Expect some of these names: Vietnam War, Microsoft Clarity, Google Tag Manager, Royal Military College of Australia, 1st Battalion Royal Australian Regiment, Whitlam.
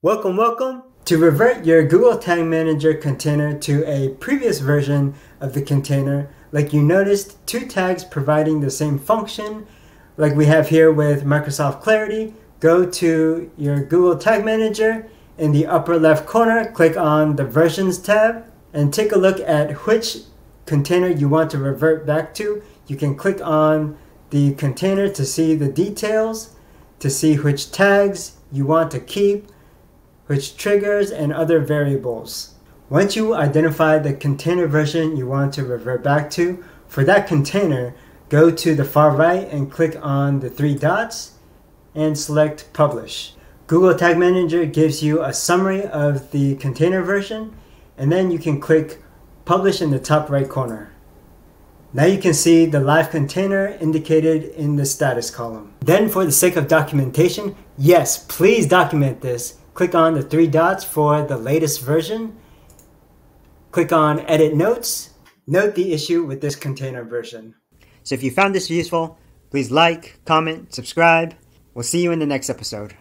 Welcome. To revert your Google Tag Manager container to a previous version of the container, like you noticed, two tags providing the same function, like we have here with Microsoft Clarity, go to your Google Tag Manager. In the upper left corner, click on the Versions tab and take a look at which container you want to revert back to. You can click on the container to see the details, to see which tags you want to keep, which triggers, and other variables. Once you identify the container version you want to revert back to, for that container, go to the far right and click on the three dots and select Publish. Google Tag Manager gives you a summary of the container version, and then you can click Publish in the top right corner. Now you can see the live container indicated in the status column. Then, for the sake of documentation, yes, please document this. Click on the three dots for the latest version. Click on Edit Notes. Note the issue with this container version. So if you found this useful, please like, comment, subscribe. We'll see you in the next episode.